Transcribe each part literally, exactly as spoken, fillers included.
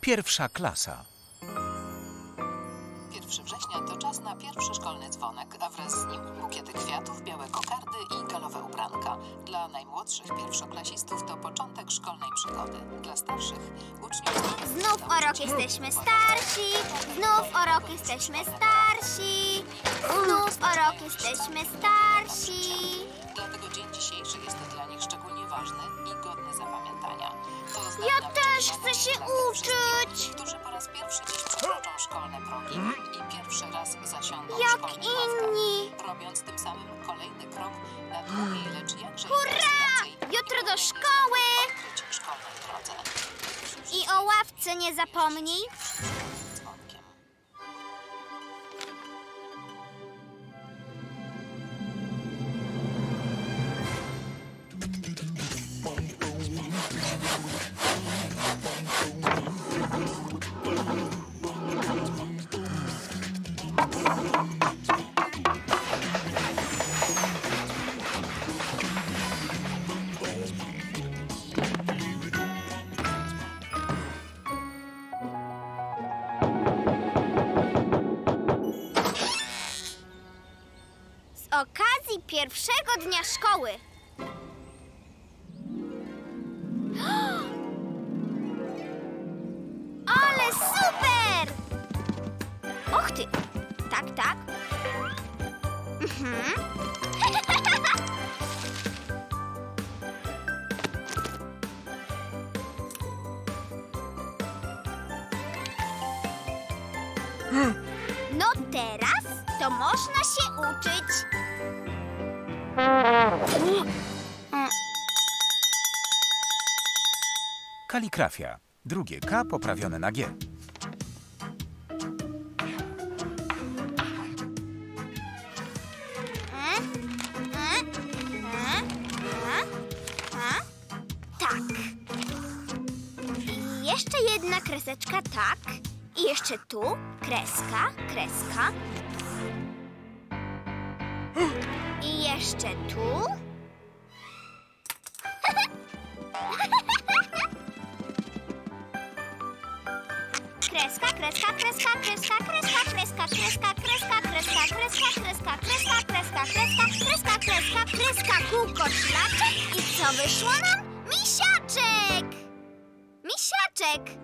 Pierwsza klasa. pierwszego września to czas na pierwszy szkolny dzwonek, a wraz z nim bukiety kwiatów, białe kokardy i galowe ubranka. Dla najmłodszych pierwszoklasistów to początek szkolnej przygody. Dla starszych uczniów... Znów o rok jesteśmy starsi, znów o rok jesteśmy starsi, znów o rok jesteśmy starsi. Dlatego dzień dzisiejszy jest dla nich szczególnie ważny i godny zapamiętania. Ja też chcę się uczyć! Którzy po raz pierwszy dziś przekroczą szkolne progi i pierwszy raz zasiądą w szkolnych ławkach, robiąc tym samym kolejny krok na długiej, lecz jakże interesującej. Jutro do szkoły! Odkryć szkolnej drodze. I o ławce nie zapomnij. Pierwszego dnia szkoły. Ale super! Och ty! Tak, tak. Mhm. No teraz to można się uczyć. Kaligrafia. Drugie K poprawione na G. Tak. I jeszcze jedna kreseczka, tak. I jeszcze tu kreska, kreska. I jeszcze tu. Kreska, kreska, kreska, kreska, kreska, kreska, kreska, kreska, kreska, kreska, kreska, kreska, kreska, kreska, kreska, kreska, kreska, kółko, szlaczek. I co wyszło nam? Misiaczek! Misiaczek!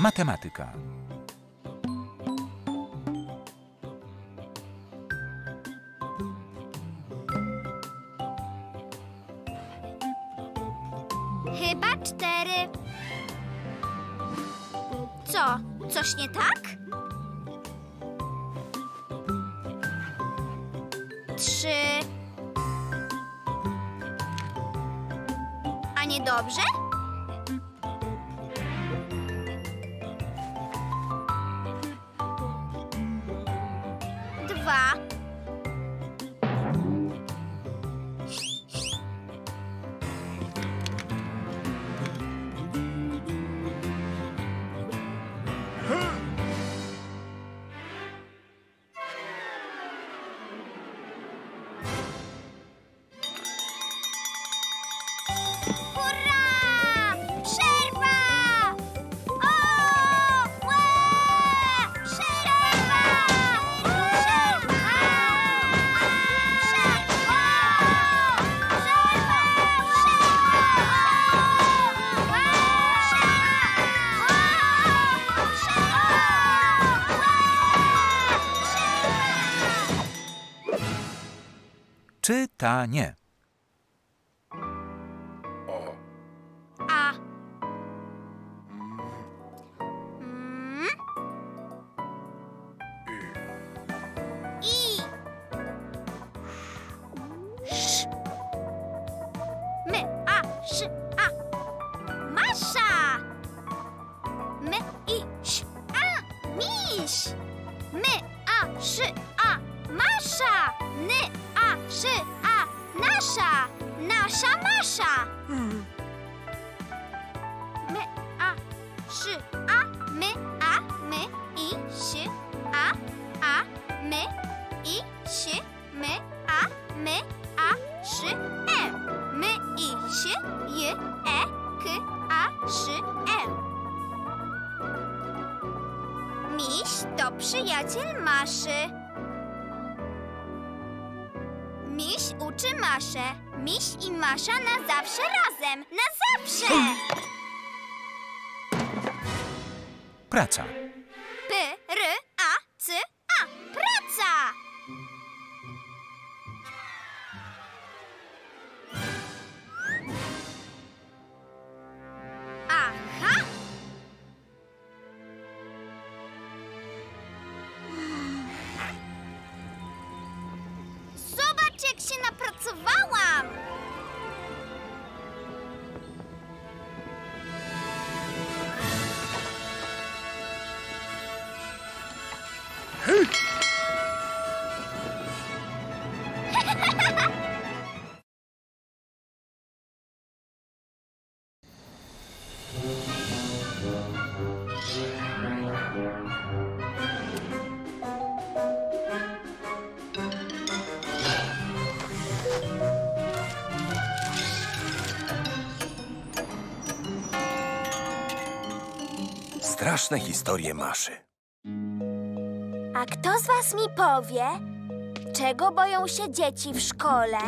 Matematyka. Chyba cztery. Co? Coś nie tak? Trzy. A nie dobrze? Ta nie. A. Mm. I. Sz. My, a, sz, a. Masza. My, i, sz, a. Miś. My, a, sz, a. Masza. Ny, a, szy. Nasza! Nasza Masza! Hmm. My, szy, e. My, i, si, j, e, k, a, szy, e. Miś to przyjaciel Maszy. Miś uczy Maszę. Miś i Masza na zawsze razem. Na zawsze! Praca. P, r, a, c, a. Praca! Aha! Zobacz, jak się napracowałam! Straszne historie Maszy. A kto z was mi powie, czego boją się dzieci w szkole?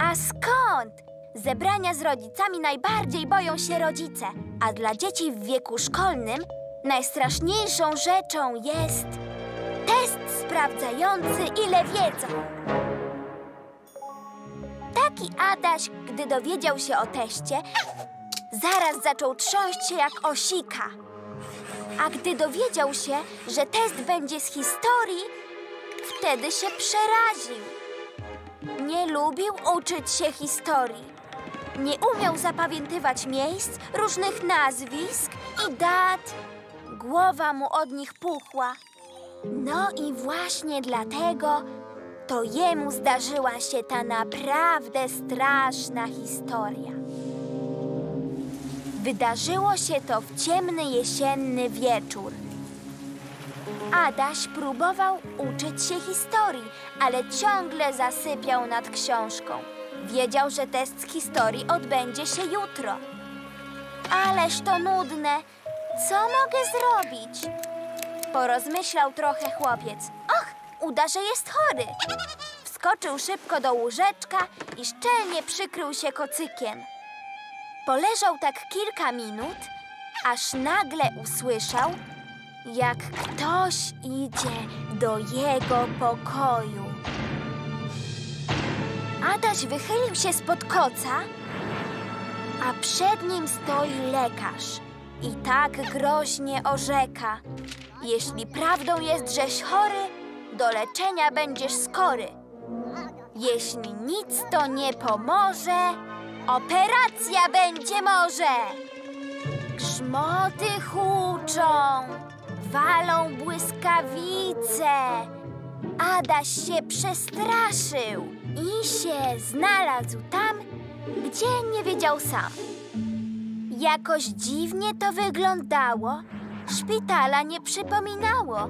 A skąd? Zebrania z rodzicami najbardziej boją się rodzice, a dla dzieci w wieku szkolnym najstraszniejszą rzeczą jest test sprawdzający, ile wiedzą. Taki Adaś, gdy dowiedział się o teście, zaraz zaczął trząść się jak osika. A gdy dowiedział się, że test będzie z historii, wtedy się przeraził. Nie lubił uczyć się historii. Nie umiał zapamiętywać miejsc, różnych nazwisk i dat. Głowa mu od nich puchła. No i właśnie dlatego to jemu zdarzyła się ta naprawdę straszna historia. Wydarzyło się to w ciemny jesienny wieczór. Adaś próbował uczyć się historii, ale ciągle zasypiał nad książką. Wiedział, że test z historii odbędzie się jutro. Ależ to nudne. Co mogę zrobić? Porozmyślał trochę chłopiec. Och, uda, że jest chory. Wskoczył szybko do łóżeczka i szczelnie przykrył się kocykiem. Poleżał tak kilka minut, aż nagle usłyszał, jak ktoś idzie do jego pokoju. Adaś wychylił się spod koca, a przed nim stoi lekarz i tak groźnie orzeka. Jeśli prawdą jest, żeś chory, do leczenia będziesz skory. Jeśli nic to nie pomoże, operacja będzie może. Grzmoty huczą, walą błyskawice. Adaś się przestraszył i się znalazł tam, gdzie nie wiedział sam. Jakoś dziwnie to wyglądało, szpitala nie przypominało.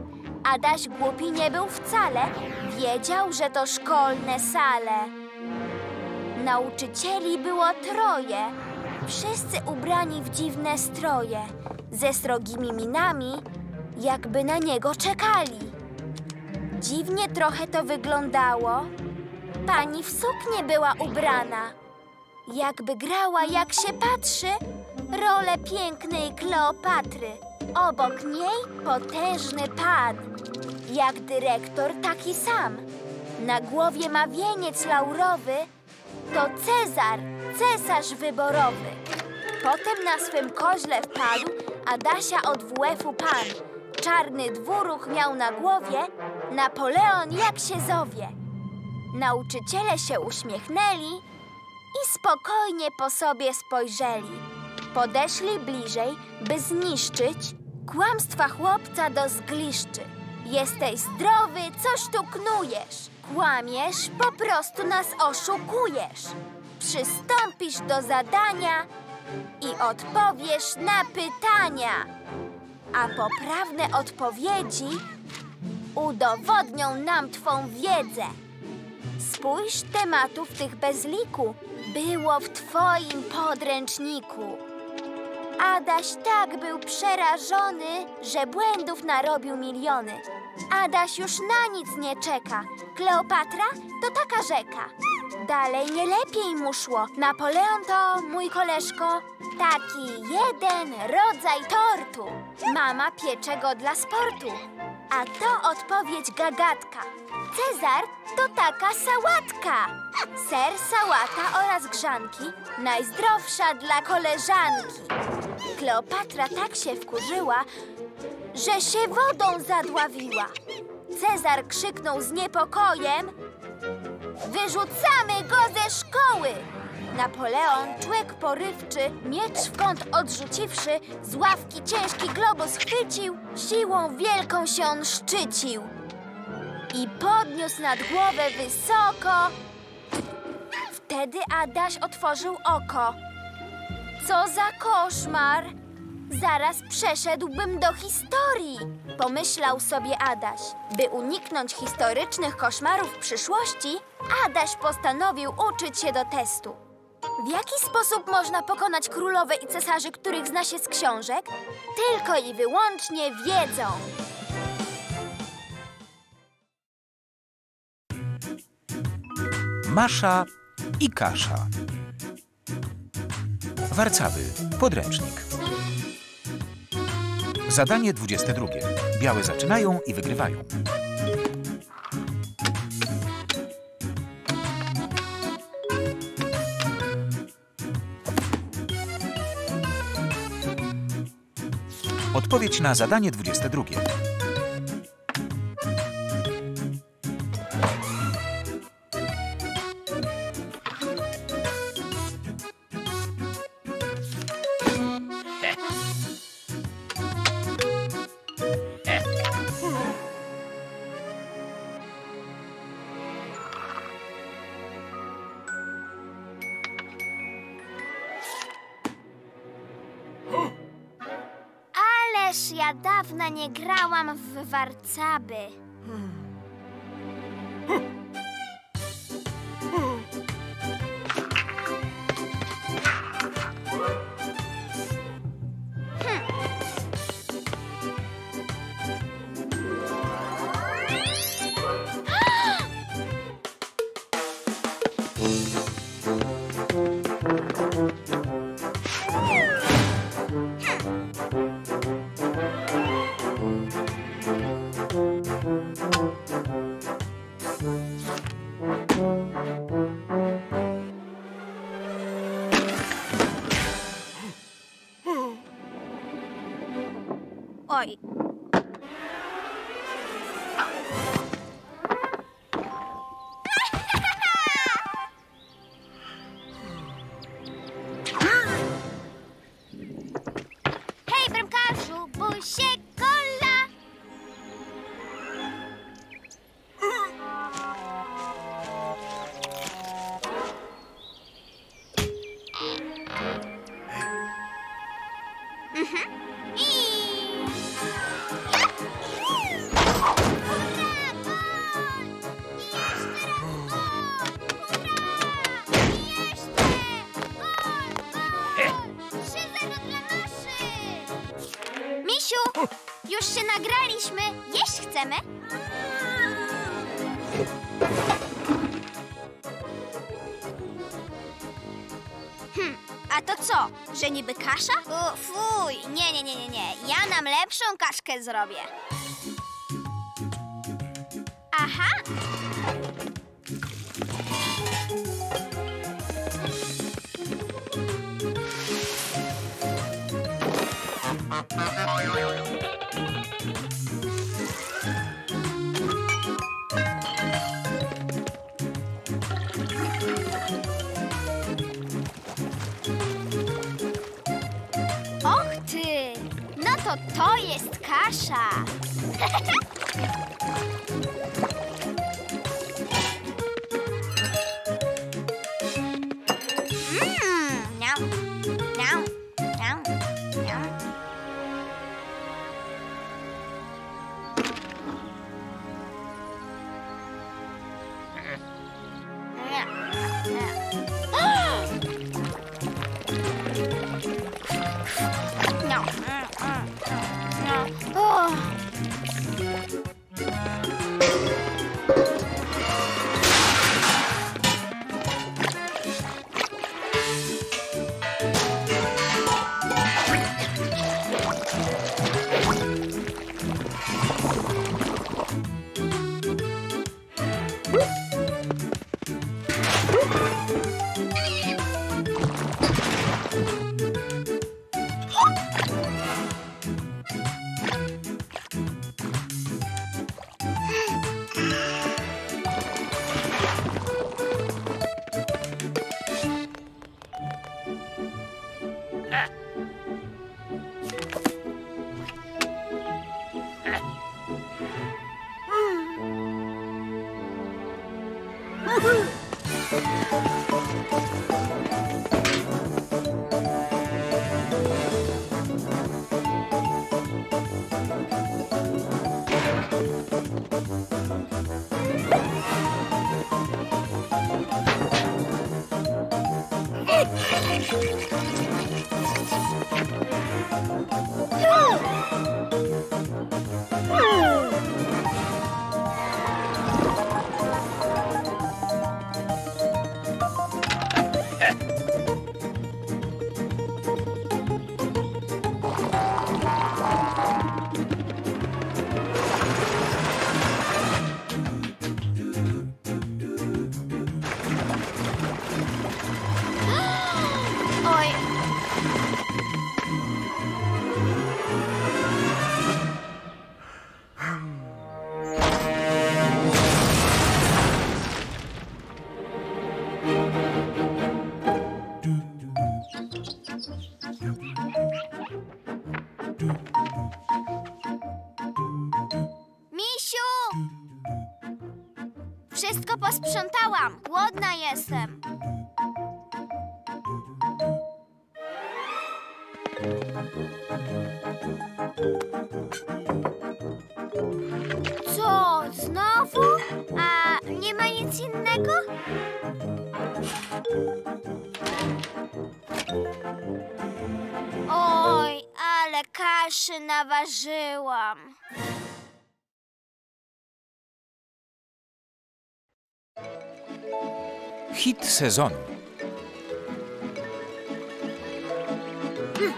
Adaś głupi nie był wcale, wiedział, że to szkolne sale. Nauczycieli było troje, wszyscy ubrani w dziwne stroje, ze srogimi minami, jakby na niego czekali. Dziwnie trochę to wyglądało. Pani w suknię była ubrana, jakby grała, jak się patrzy, rolę pięknej Kleopatry. Obok niej potężny pan, jak dyrektor taki sam. Na głowie ma wieniec laurowy, to Cezar, cesarz wyborowy. Potem na swym koźle wpadł Adasia od wu efu pan. Czarny dwóruch miał na głowie, Napoleon jak się zowie. Nauczyciele się uśmiechnęli i spokojnie po sobie spojrzeli. Podeszli bliżej, by zniszczyć kłamstwa chłopca do zgliszczy. Jesteś zdrowy, coś tu knujesz. Kłamiesz, po prostu nas oszukujesz. Przystąpisz do zadania i odpowiesz na pytania. A poprawne odpowiedzi udowodnią nam twą wiedzę. Spójrz, tematów tych bez liku było w twoim podręczniku. Adaś tak był przerażony, że błędów narobił miliony. Adaś już na nic nie czeka. Kleopatra to taka rzeka. Dalej nie lepiej mu szło. Napoleon to mój koleżko. Taki jeden rodzaj tortu. Mama piecze go dla sportu. A to odpowiedź gagatka. Cezar to taka sałatka. Ser, sałata oraz grzanki. Najzdrowsza dla koleżanki. Kleopatra tak się wkurzyła, że się wodą zadławiła. Cezar krzyknął z niepokojem: wyrzucamy go ze szkoły! Napoleon, człek porywczy, miecz w kąt odrzuciwszy, z ławki ciężki globus chwycił, siłą wielką się on szczycił i podniósł nad głowę wysoko. Wtedy Adaś otworzył oko. Co za koszmar! Zaraz przeszedłbym do historii, pomyślał sobie Adaś. By uniknąć historycznych koszmarów w przyszłości, Adaś postanowił uczyć się do testu. W jaki sposób można pokonać królowe i cesarzy, których zna się z książek? Tylko i wyłącznie wiedzą. Masza i Kasza. Warszawy. Podręcznik. Zadanie dwudzieste drugie. Białe zaczynają i wygrywają. Odpowiedź na zadanie dwudzieste drugie. Ja dawno nie grałam w warcaby. Oj. Hej, bramkarzu, bój się gola! Mhm. Już się nagraliśmy, jeść chcemy. Hm, a to co, że niby kasza? O, fuj, nie, nie, nie, nie, nie. Ja nam lepszą kaszkę zrobię. Aha. To to jest kasza. Mmm, miau, miau, miau, miau. Wszystko posprzątałam. Głodna jestem. Co? Znowu? A nie ma nic innego? Oj, ale kaszy naważyłam. Hit sezonu. Hmm.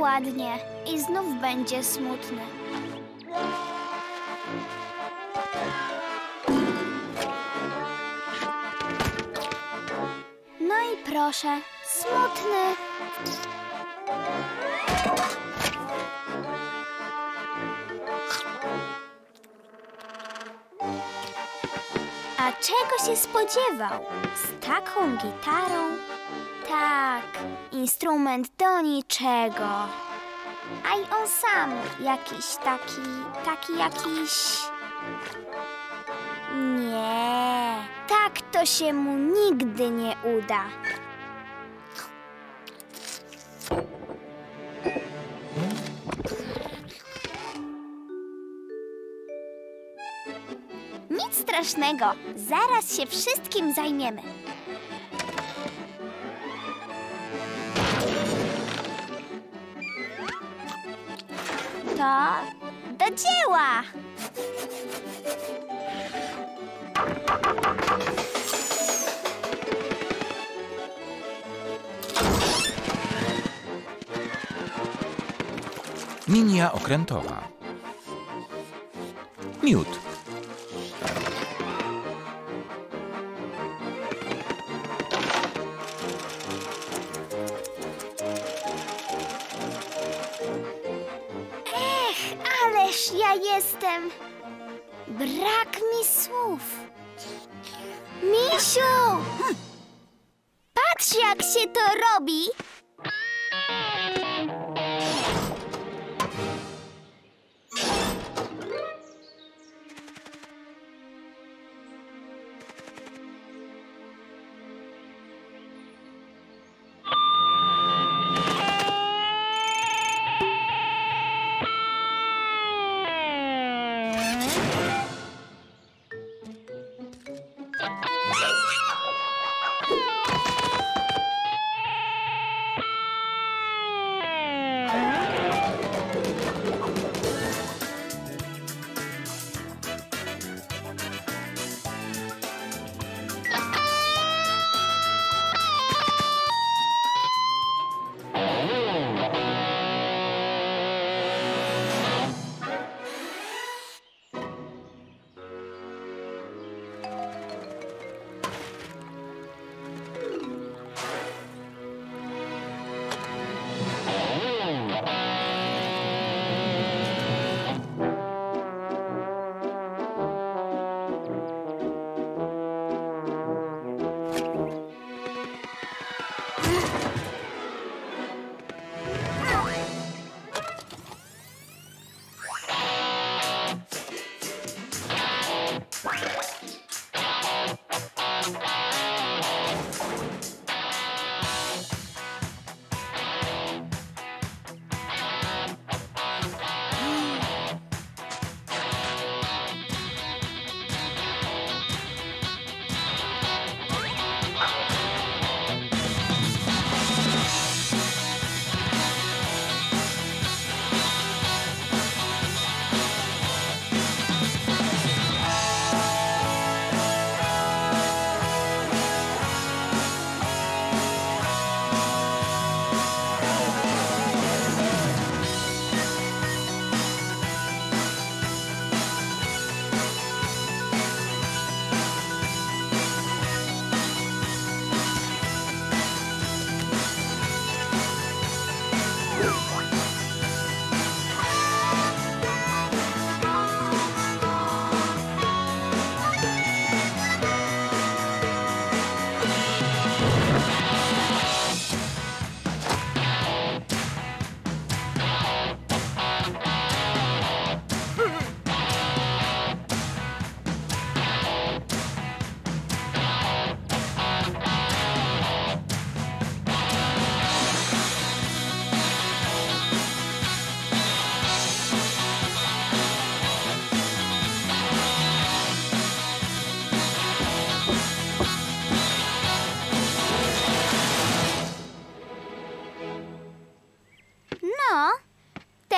Ładnie. I znów będzie smutny. No i proszę, smutny. A czego się spodziewał? Z taką gitarą? Tak, instrument do niczego. A i on sam jakiś taki, taki jakiś... Nie, tak to się mu nigdy nie uda. Nic strasznego, zaraz się wszystkim zajmiemy. To do dzieła! Linia okrętowa. Miód. Jestem. Brak mi słów. Misiu! Patrz, jak się to robi.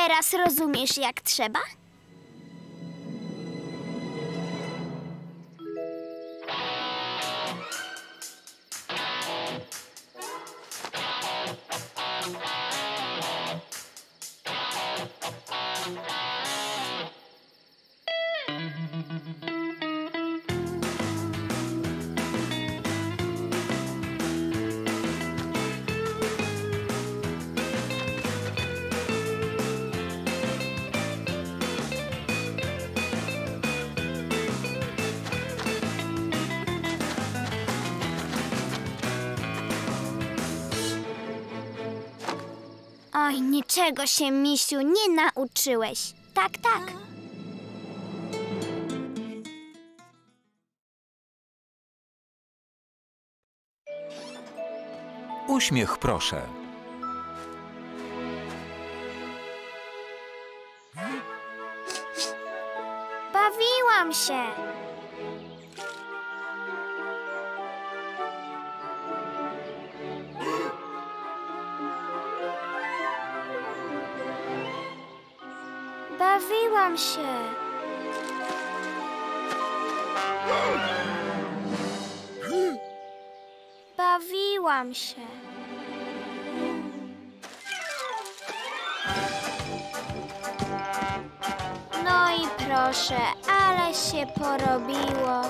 Teraz rozumiesz, jak trzeba? Oj, niczego się, misiu, nie nauczyłeś. Tak, tak. Uśmiech, proszę. Bawiłam się. Bawiłam się. Bawiłam się. No i proszę, ale się porobiło.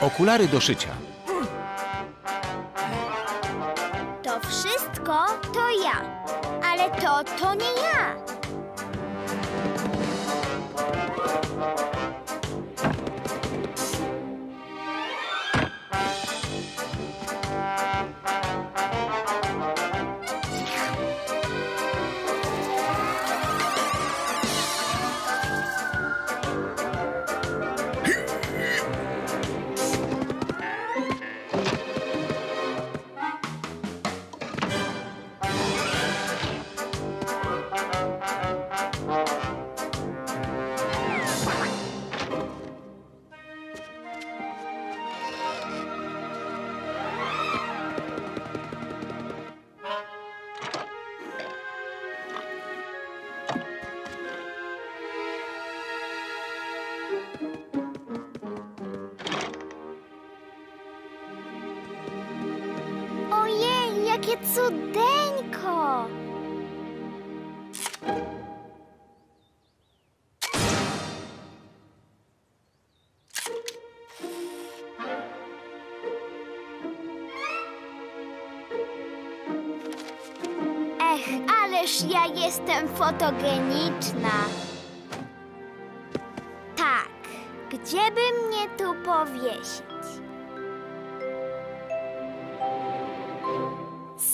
Okulary do szycia. To wszystko to ja, ale to, to nie ja. Cudeńko! Ech, ależ ja jestem fotogeniczna. Tak, gdzie by mnie tu powiesić?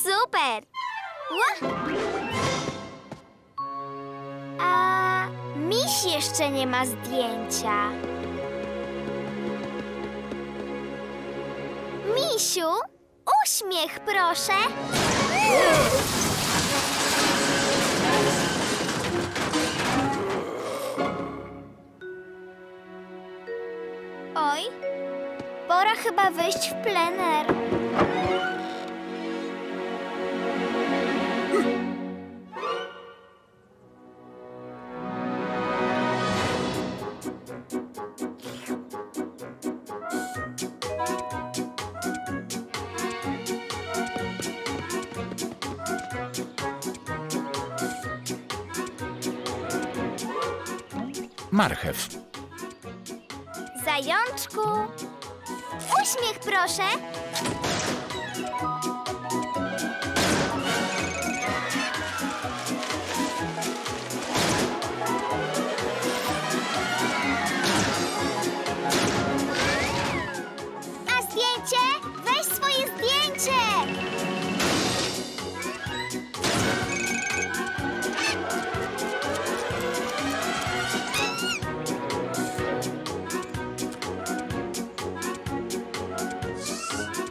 Super! A miś jeszcze nie ma zdjęcia. Misiu, uśmiech proszę! Oj, pora chyba wejść w plener. Marchew. Zajączku, uśmiech proszę. A zdjęcie? Weź swoje zdjęcie.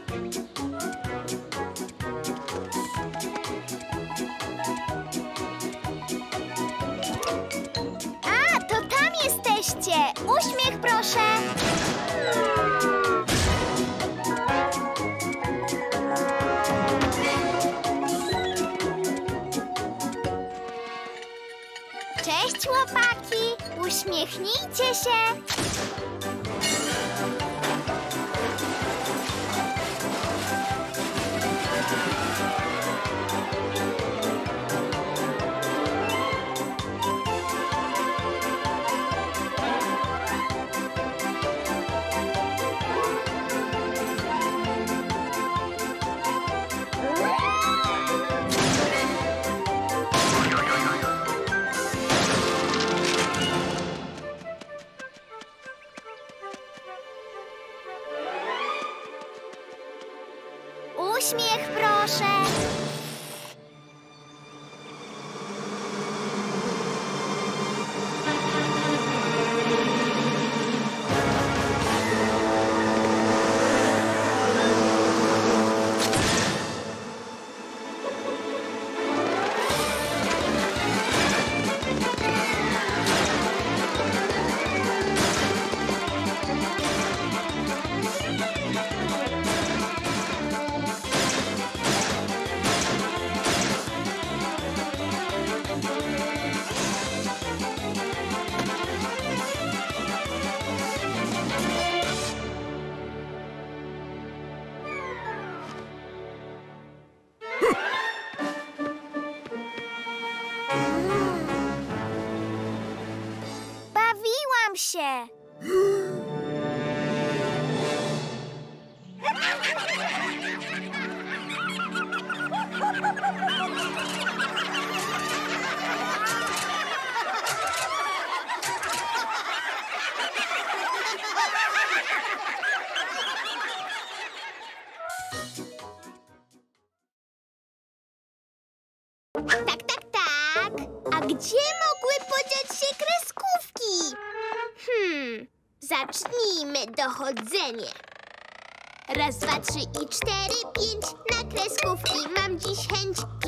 Thank you. Uśmiechnijcie się! Uśmiech, proszę! Się. Tak, tak, tak. A gdzie mogły podziać się kreskówki? Hmm, zacznijmy dochodzenie. Raz, dwa, trzy i cztery, pięć. Na kreskówki mam dziś chęć.